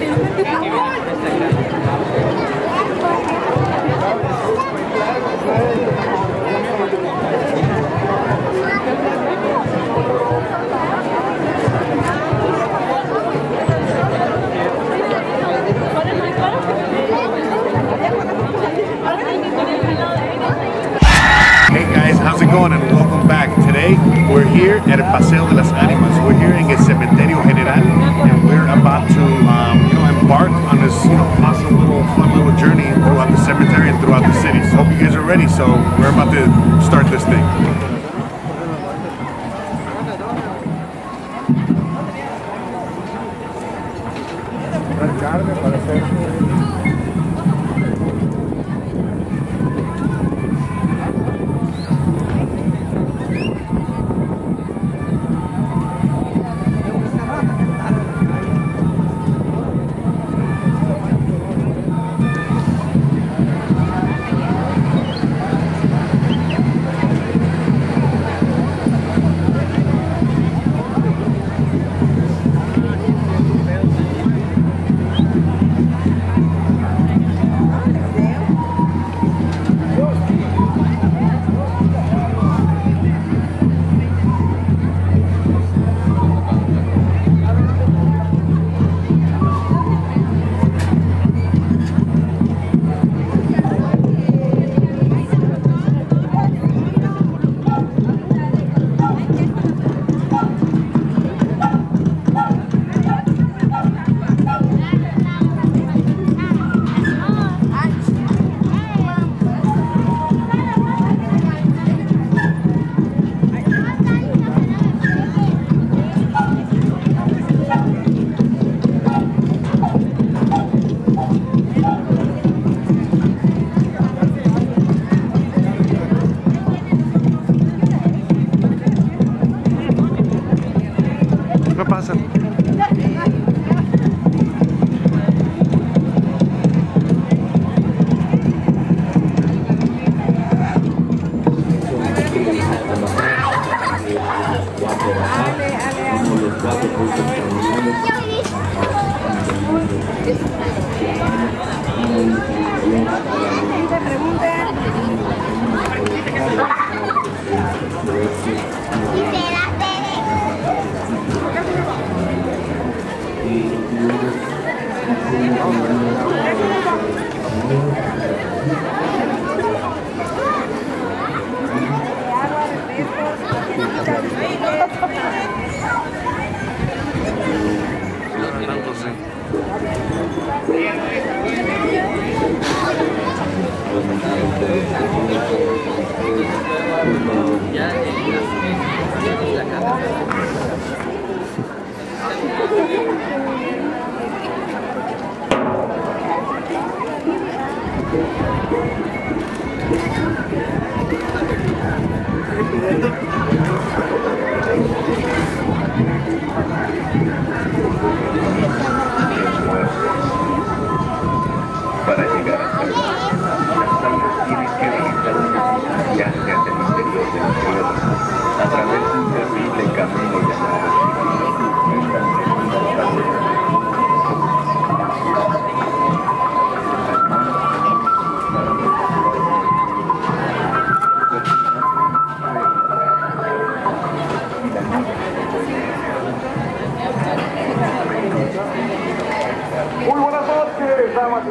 Hey guys, how's it going and welcome back. Today we're here at El Paseo de las Animas. We're here in El Cementerio General and we're about to embark on this awesome little fun little journey throughout the cemetery and throughout the city. So hope you guys are ready, so we're about to start this thing.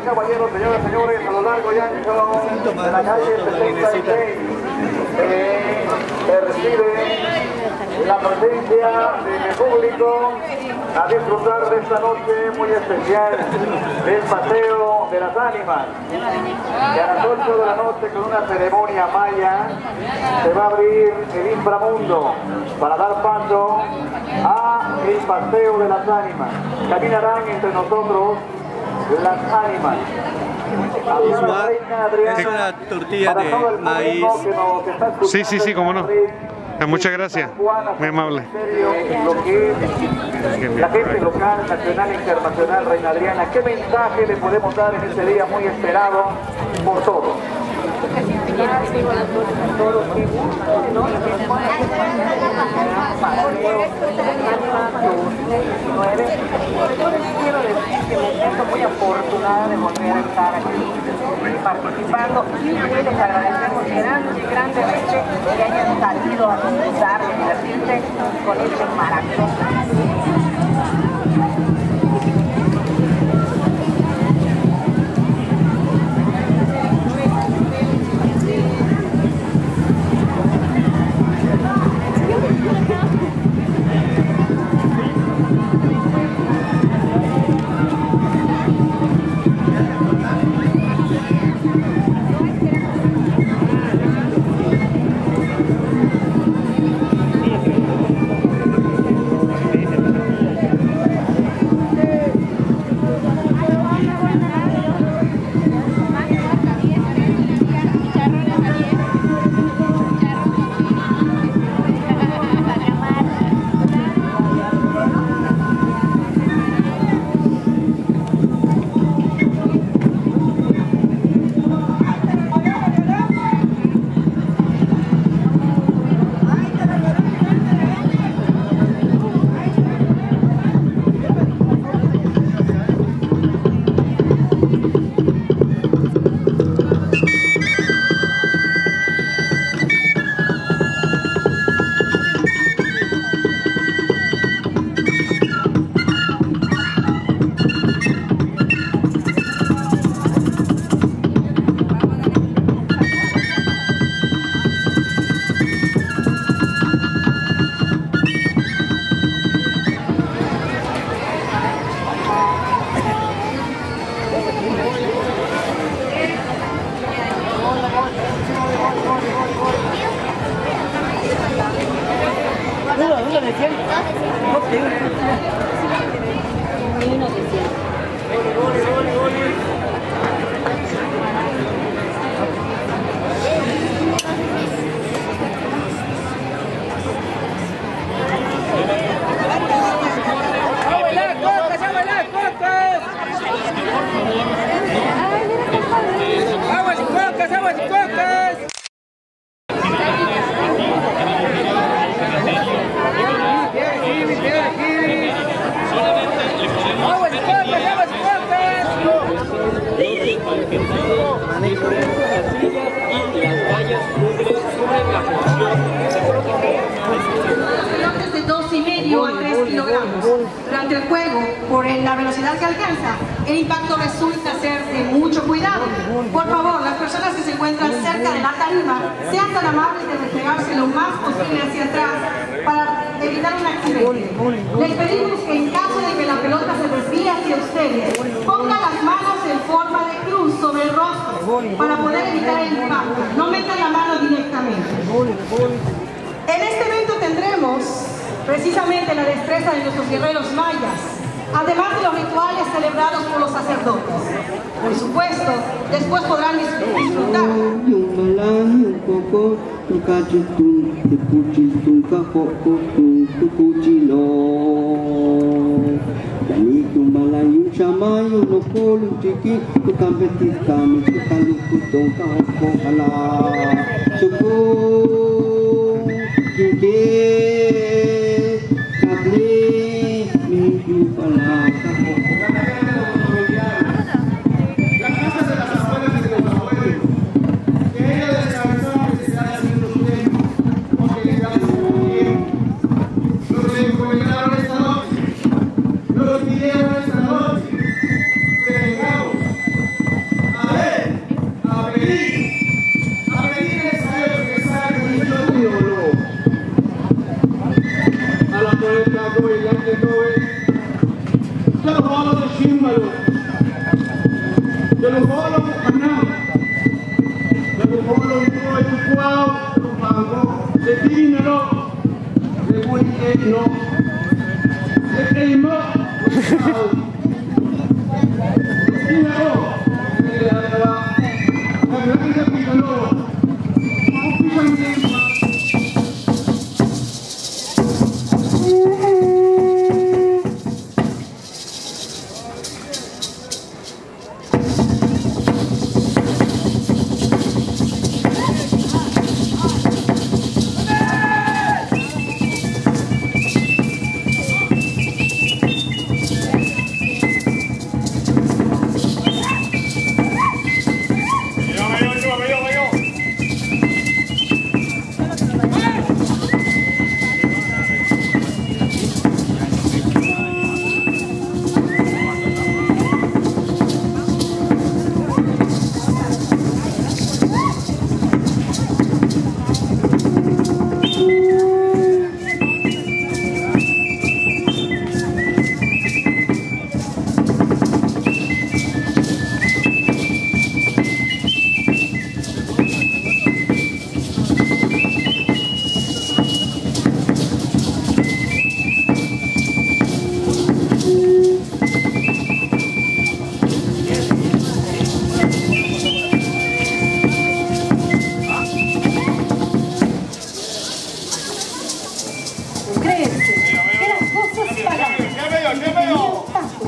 Caballeros, señoras, señores, a lo largo y ancho de la calle 66 percibe la presencia del público a disfrutar de esta noche muy especial del Paseo de las Ánimas. Y a las 8 de la noche, con una ceremonia maya, se va a abrir el inframundo para dar paso a el Paseo de las Ánimas. Caminarán entre nosotros las ánimas. Es una tortilla de maíz. Sí, sí, sí, cómo no. Muchas gracias. Muy amable. La gente local, nacional e internacional, Reina Adriana, ¿qué mensaje le podemos dar en este día muy esperado por todos? Quiero decir que me siento muy afortunada de volver a estar aquí participando y les agradecemos grandemente que hayan salido a disfrutar y divertirse con este maratón.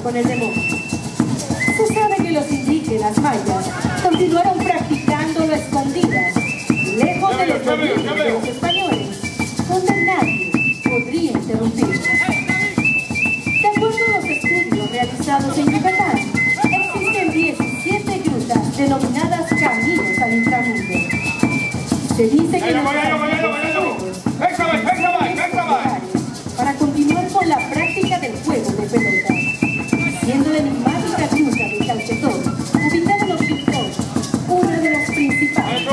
con el demonio. Se sabe que los indígenas mayas continuaron practicando lo escondidas, lejos de los dominios de los españoles, donde nadie podría interrumpirlos. De acuerdo a los estudios realizados en Yucatán, existen 17 grutas denominadas caminos al inframundo. Se dice que para continuar con la práctica del juego de pelota, siendo la enigmática gruta del Cauchetón, ubicada en los Picos, una de las principales.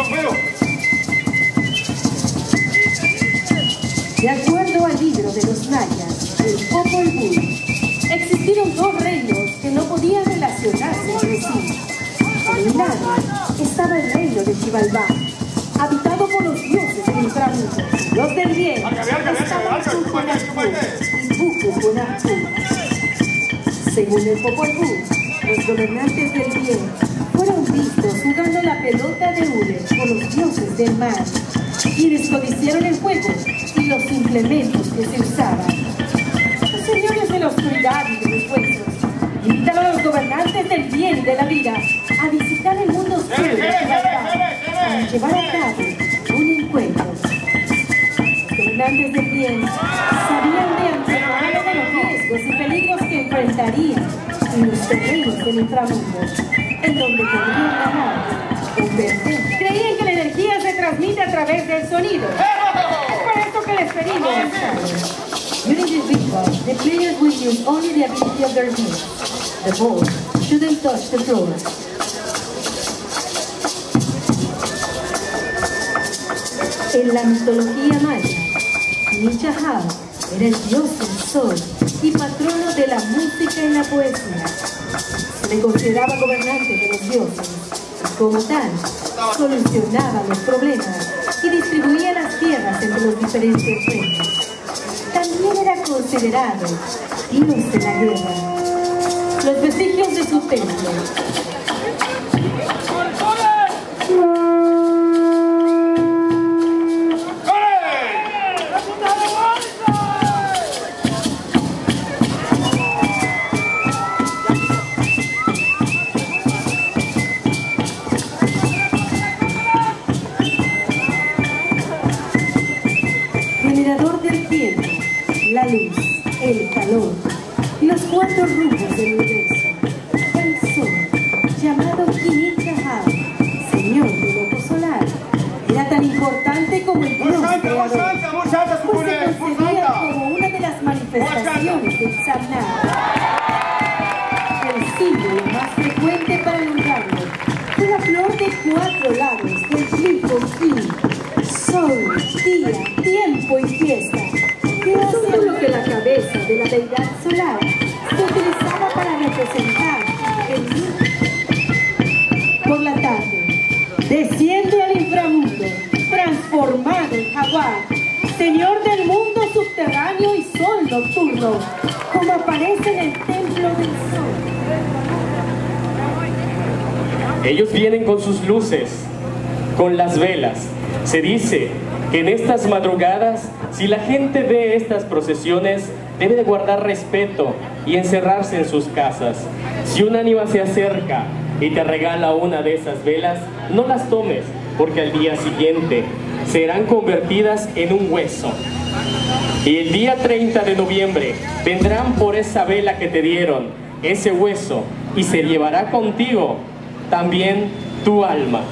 De acuerdo al libro de los mayas, el Popolvú, existieron dos reinos que no podían relacionarse entre sí. Por un lado estaba el reino de Chibalbá, habitado por los dioses del inframundo. Los del bien estaban Popolvú. Según el Popolvú, los gobernantes del bien fueron vistos jugando la pelota de hule con los dioses del mar, quienes codiciaron el juego y los implementos que se usaban. Los señores de la oscuridad y de los huesos invitaron a los gobernantes del bien y de la vida a visitar el mundo oscuro de para llevar a cabo un encuentro. Los gobernantes del bien sabían de antemano de los riesgos y peligros que enfrentarían en los terrenos del inframundo, en donde podrían ganar o perder. Creían que la energía se transmite a través del sonido. Es por esto que les pedimos. During this ritual, the players will use only the ability of their hands. The ball shouldn't touch the floor. En la mitología maya, Nisha Hao era el dios del sol y patrono de la música y la poesía. Se le consideraba gobernante de los dioses. Como tal, solucionaba los problemas y distribuía las tierras entre los diferentes reinos. También era considerado dios de la guerra. Los vestigios de su templo. La luz, el calor y los cuatro rubros del universo. El sol, llamado Nisha Hao, señor del loto solar, era tan importante como el dios creador, pues se concebía como una de las manifestaciones del Sanar. El símbolo más frecuente para nombrarlo fue la flor de cuatro lados del flipo fin, sol, día, tiempo y fiesta. Es un símbolo que la cabeza de la deidad solar se utilizaba para representar el mundo. Por la tarde, desciende al inframundo, transformado en jaguar, señor del mundo subterráneo y sol nocturno, como aparece en el templo del sol. Ellos vienen con sus luces, con las velas. Se dice que en estas madrugadas, si la gente ve estas procesiones, debe de guardar respeto y encerrarse en sus casas. Si un ánima se acerca y te regala una de esas velas, no las tomes, porque al día siguiente serán convertidas en un hueso. Y el día 30 de noviembre vendrán por esa vela que te dieron, ese hueso, y se llevará contigo también tu alma.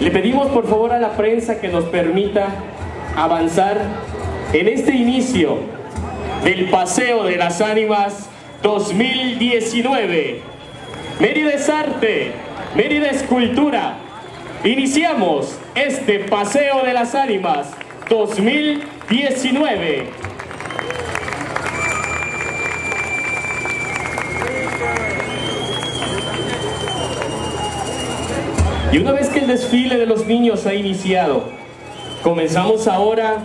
Le pedimos por favor a la prensa que nos permita avanzar en este inicio del Paseo de las Ánimas 2019. Mérida es arte, Mérida es cultura. Iniciamos este Paseo de las Ánimas 2019. Y una vez que el desfile de los niños ha iniciado, comenzamos ahora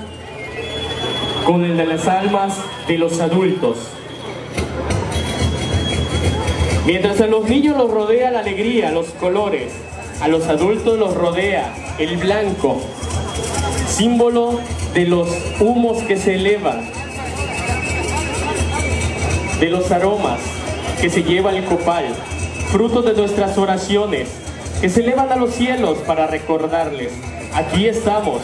con el de las almas de los adultos. Mientras a los niños los rodea la alegría, los colores, a los adultos los rodea el blanco, símbolo de los humos que se elevan. de los aromas que se lleva el copal, frutos de nuestras oraciones que se elevan a los cielos para recordarles: aquí estamos,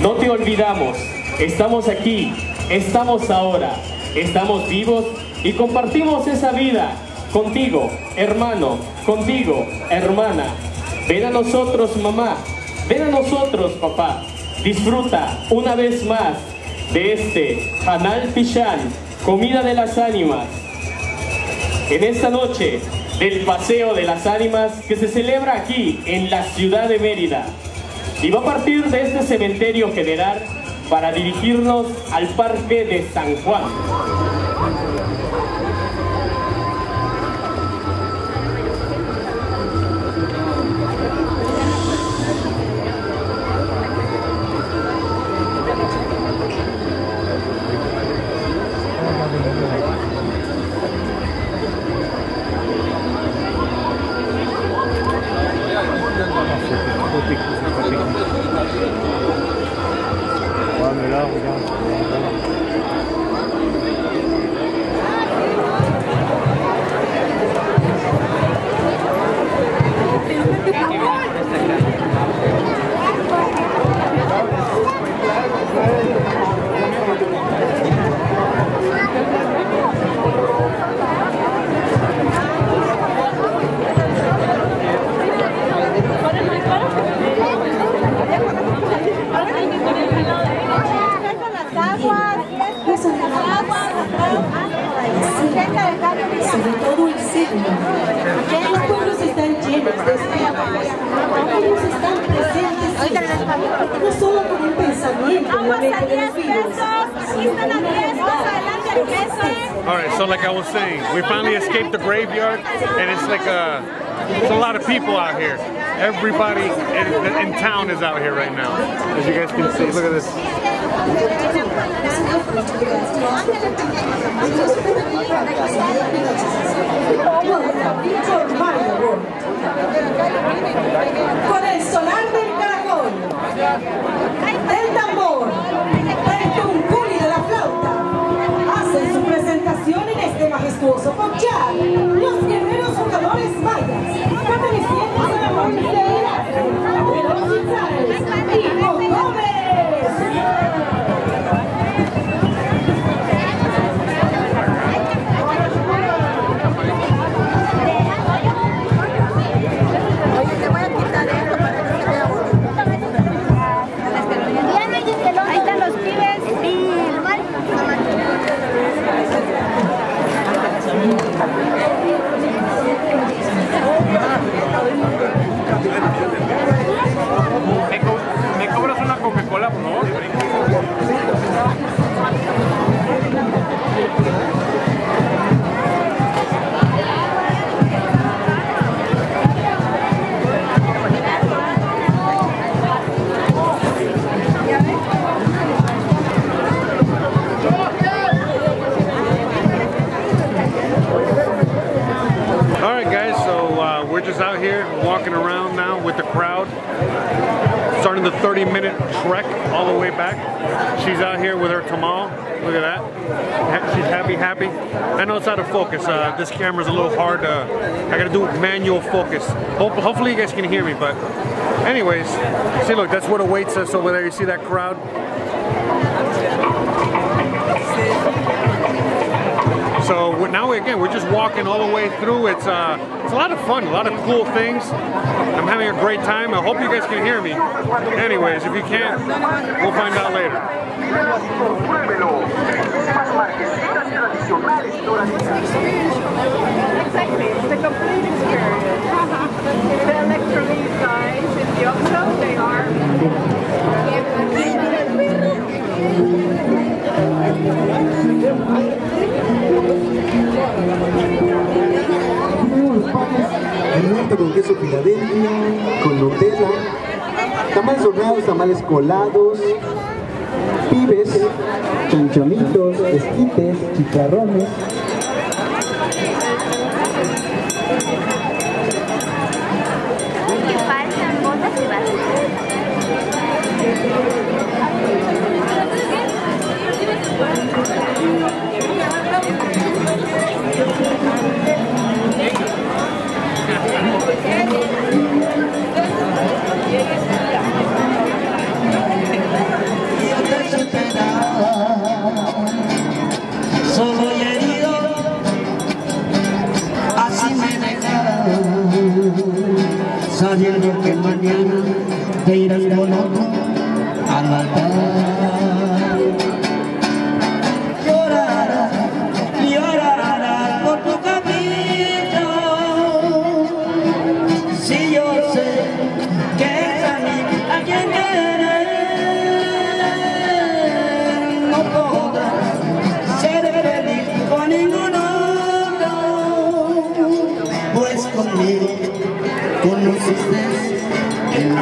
no te olvidamos, estamos aquí, estamos ahora, estamos vivos y compartimos esa vida contigo, hermano, contigo, hermana. Ven a nosotros, mamá, ven a nosotros, papá. Disfruta una vez más de este Hanal Pichán, comida de las ánimas, en esta noche del Paseo de las Ánimas que se celebra aquí en la ciudad de Mérida. Y va a partir de este cementerio general para dirigirnos al Parque de San Juan. Alright, so like I was saying, we finally escaped the graveyard, and it's like it's a lot of people out here. Everybody in town is out here right now. As you guys can see, look at this. En este majestuoso collar, los guerreros jugadores mayas, pertenecientes a la provincia de Irak, de los Chichales y Mongoles. ¿Me cobras una Coca-Cola, por favor? Out here walking around now with the crowd, starting the 30-minute trek all the way back. She's out here with her tamal. Look at that, she's happy. I know it's out of focus, this camera's a little hard, I gotta do manual focus. Hopefully you guys can hear me, but anyways, see, look, that's what awaits us over there. You see that crowd? So now again, we're just walking all the way through. It's a lot of fun, a lot of cool things. I'm having a great time. I hope you guys can hear me. Anyways, if you can't, we'll find out later. Panes, alimento con queso Filadelfia, con Nutella, tamales horneados, tamales colados, pibes, chanchonitos, esquites, chicharrones. Y faltan botas y vasos.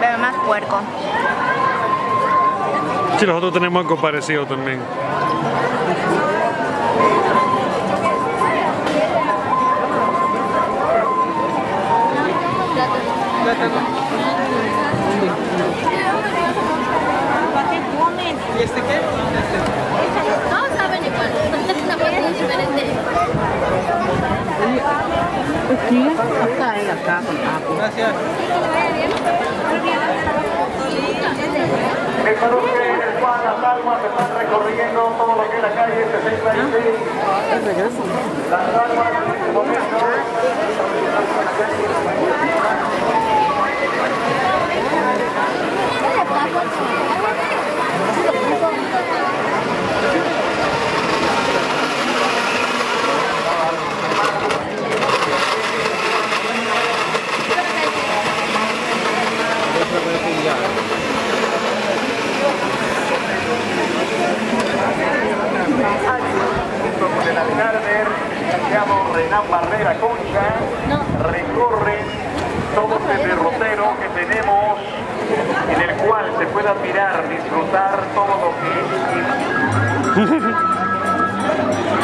Pero más puerco. Sí, nosotros tenemos algo parecido también. ¿Para qué comen? ¿Y este qué? Todos saben igual, una parte diferente. Aquí, acá, con Apo. Gracias. Recuerdo que en el Juan las almas están recorriendo todo lo que es la calle 66. Las almas en momento.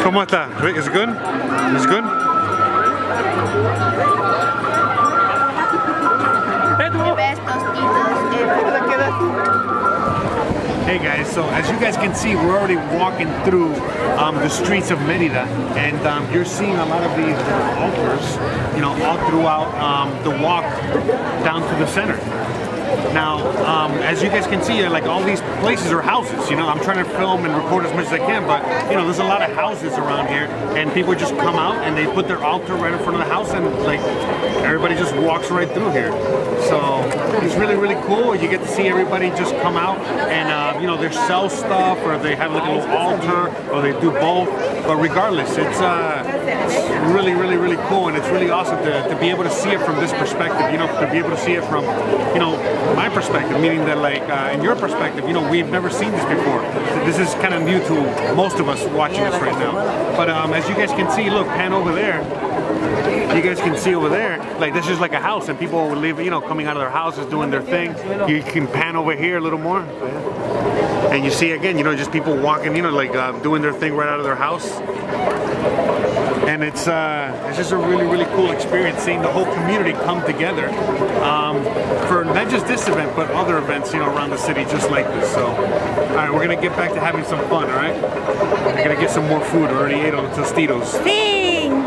¿Cómo está? ¿Es bueno? ¿Es bueno? The best tostitos ever. Hey guys, so as you guys can see, we're already walking through the streets of Merida, and you're seeing a lot of these altars, you know, all throughout the walk down to the center. Now, as you guys can see, like all these places are houses, you know. I'm trying to film and record as much as I can, but you know, there's a lot of houses around here, and people just come out and they put their altar right in front of the house, and like everybody just walks right through here. So it's really, really cool. You get to see everybody just come out and you know, they sell stuff, or they have like a little altar, or they do both. But regardless, it's really, really, really cool, and it's really awesome to be able to see it from this perspective, you know, to be able to see it from, you know, my perspective, meaning that like in your perspective, you know, we've never seen this before. This is kind of new to most of us watching this right now. But as you guys can see, look, pan over there. You guys can see over there, like this is like a house, and people will leave, you know, coming out of their houses doing their thing. You can pan over here a little more, and you see again, you know, just people walking, you know, like doing their thing right out of their house. And it's just a really, really cool experience seeing the whole community come together for not just this event, but other events, you know, around the city just like this. So, all right, we're gonna get back to having some fun, all right? I'm gonna get some more food. I already ate all the tostitos. Sting!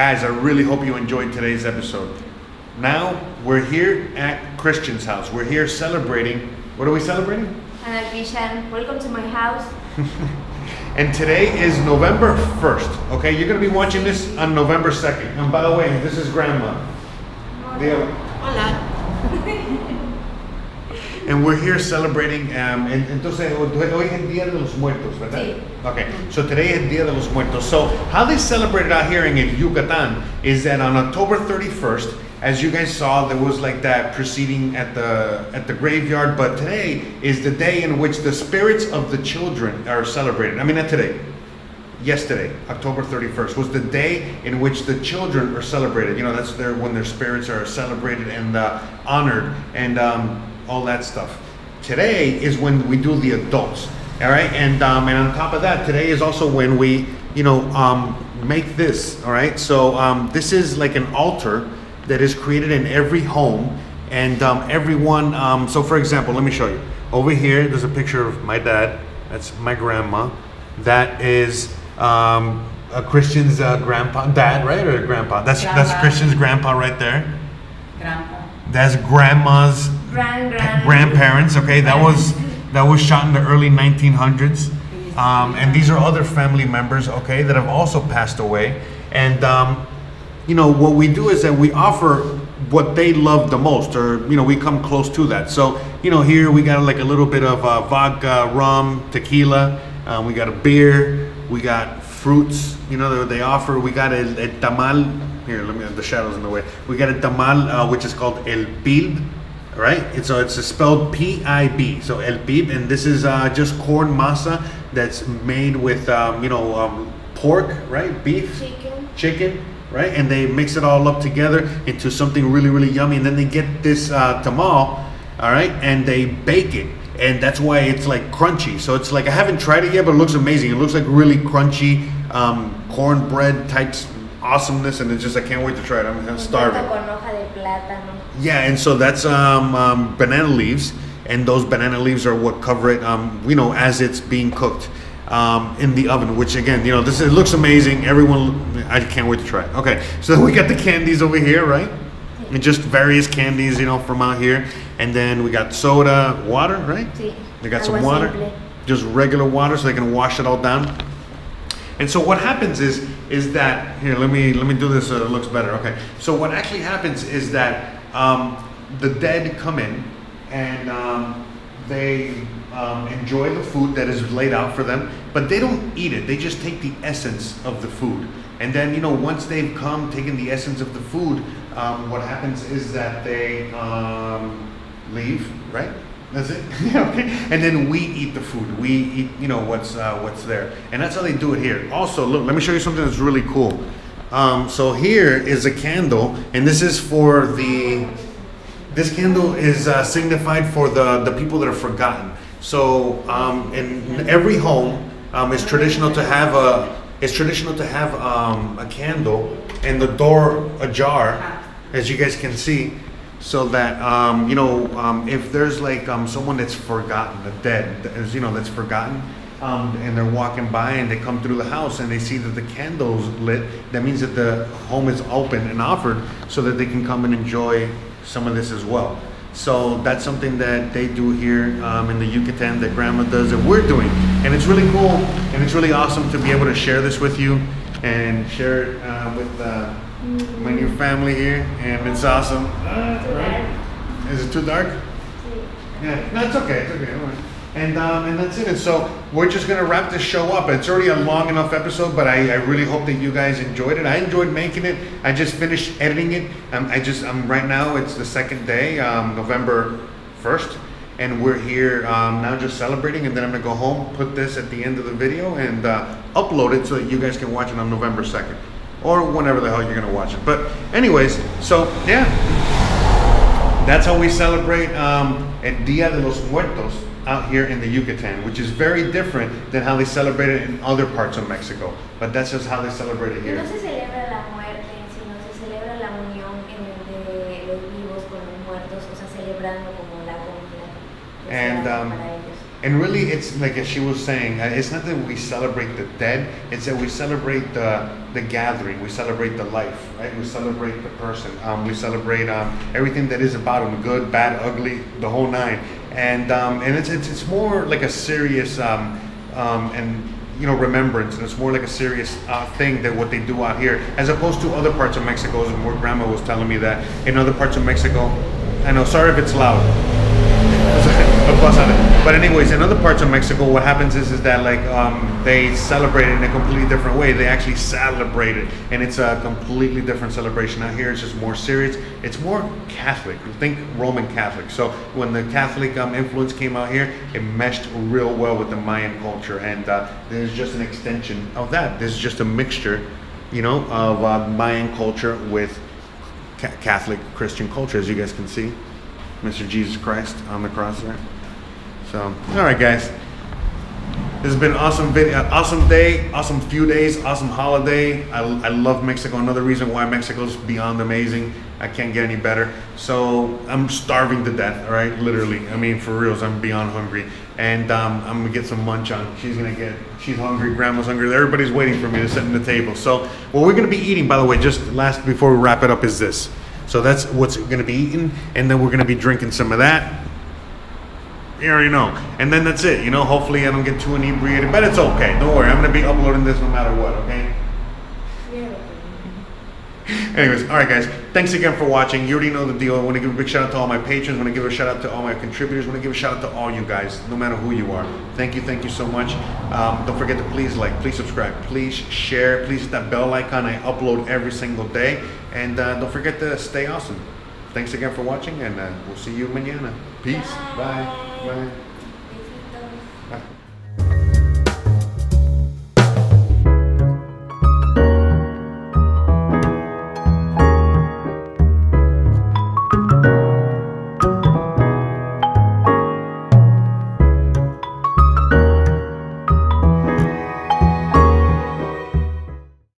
Guys, I really hope you enjoyed today's episode. Now we're here at Christian's house. We're here celebrating. What are we celebrating? Hanal Pichán. Welcome to my house. And today is November 1st, okay? You're going to be watching this on November 2nd. And by the way, this is Grandma. Hola. And we're here celebrating, entonces, hoy es Dia de los Muertos, ¿verdad? Sí. Okay, so today is Dia de los Muertos. So how they celebrated out here in Yucatan is that on October 31st, as you guys saw, there was like that proceeding at the graveyard, but today is the day in which the spirits of the children are celebrated. I mean, not today. Yesterday, October 31st, was the day in which the children are celebrated. You know, that's when their spirits are celebrated and honored and all that stuff. Today is when we do the adults, all right? And on top of that, today is also when we, you know, make this, all right? So this is like an altar that is created in every home, and everyone, so for example, let me show you. Over here, there's a picture of my dad. That's my grandma. That is a Christian's grandpa, dad, right? Or grandpa? That's Christian's grandpa right there. Grandpa. That's grandma's grandparents, okay? That was shot in the early 1900s. And these are other family members, okay, that have also passed away. And you know, what we do is that we offer what they love the most, or, you know, we come close to that. So, you know, here we got like a little bit of vodka, rum, tequila. We got a beer. We got fruits, you know, that they offer. We got a tamal. Here, let me have the shadows in the way. We got a tamal, which is called El Pib, right? And so it's spelled P-I-B, so El Pib. And this is just corn masa that's made with, you know, pork, right? Beef? Chicken. Right, and they mix it all up together into something really, really yummy, and then they get this tamal, all right, and they bake it, and that's why it's like crunchy. So it's like, I haven't tried it yet, but it looks amazing. It looks like really crunchy cornbread type awesomeness, and it's just, I can't wait to try it. I'm starving. Yeah, and so that's banana leaves, and those banana leaves are what cover it, you know, as it's being cooked. In the oven, which again, you know, this, it looks amazing. Everyone, I can't wait to try it. Okay, so we got the candies over here, right? And just various candies, you know, from out here. And then we got soda, water, right? Sí. They got some water, just regular water, so they can wash it all down. And so what happens is that, here, let me do this so it looks better. Okay, so what actually happens is that the dead come in and they enjoy the food that is laid out for them, but they don't eat it. They just take the essence of the food. And then, you know, once they've come, taken the essence of the food, what happens is that they leave, right? That's it. And then we eat the food. We eat, you know, what's there. And that's how they do it here. Also, look, let me show you something that's really cool. So here is a candle, and this is for the... This candle is signified for the people that are forgotten. So in every home, it's traditional to have a candle and the door ajar, as you guys can see, so that you know, if there's like someone that's forgotten, the dead, you know, that's forgotten, and they're walking by and they come through the house and they see that the candle's lit, that means that the home is open and offered, so that they can come and enjoy some of this as well. So that's something that they do here in the Yucatan, that Grandma does, that we're doing, and it's really cool, and it's really awesome to be able to share this with you and share it with my new family here, and it's awesome. Right? Is it too dark? Yeah, no, it's okay. It's okay. All right. And that's it. And so we're just going to wrap this show up. It's already a long enough episode, but I really hope that you guys enjoyed it. I enjoyed making it. I just finished editing it. Right now, it's the second day, November 1st, and we're here now just celebrating, and then I'm going to go home, put this at the end of the video, and upload it so that you guys can watch it on November 2nd, or whenever the hell you're going to watch it. But anyways, so yeah, that's how we celebrate El Dia de los Muertos out here in the Yucatan, which is very different than how they celebrate it in other parts of Mexico. But that's just how they celebrate it here. No se celebra la muerte, sino se celebra la unión de los vivos con los muertos, o sea, celebrando como la comunidad. And really, it's like, as she was saying, it's not that we celebrate the dead, it's that we celebrate the gathering, we celebrate the life, right? We celebrate the person, we celebrate everything that is about them, good, bad, ugly, the whole nine. And it's more like a serious and remembrance, and it's more like a serious thing than what they do out here, as opposed to other parts of Mexico. And more grandma was telling me that in other parts of Mexico, I know, sorry if it's loud, but anyways, in other parts of Mexico, what happens is that like they celebrate it in a completely different way. They actually celebrate it, and it's a completely different celebration. Out here, it's just more serious. It's more Catholic. Think Roman Catholic. So when the Catholic influence came out here, it meshed real well with the Mayan culture, and there's just an extension of that. There's just a mixture, you know, of Mayan culture with Catholic Christian culture, as you guys can see. Mr. Jesus Christ on the cross there. So, all right, guys. This has been an awesome video, awesome day, awesome few days, awesome holiday. I love Mexico. Another reason why Mexico is beyond amazing. I can't get any better. So I'm starving to death, all right? Literally, I mean, for reals, I'm beyond hungry. And I'm gonna get some munch on. She's hungry, grandma's hungry. Everybody's waiting for me to sit at the table. So what we're gonna be eating, by the way, just last before we wrap it up, is this. So that's what's gonna be eaten, and then we're gonna be drinking some of that. You already know. And then that's it, you know. Hopefully I don't get too inebriated, but it's okay. Don't worry, I'm gonna be uploading this no matter what, okay? Yeah. Anyways, all right guys, thanks again for watching. You already know the deal. I wanna give a big shout out to all my patrons. I wanna give a shout out to all my contributors. I wanna give a shout out to all you guys, no matter who you are. Thank you so much. Don't forget to please like, please subscribe, please share, please hit that bell icon. I upload every single day. And don't forget to stay awesome. Thanks again for watching, and we'll see you mañana. Peace. Bye. Bye. Bye.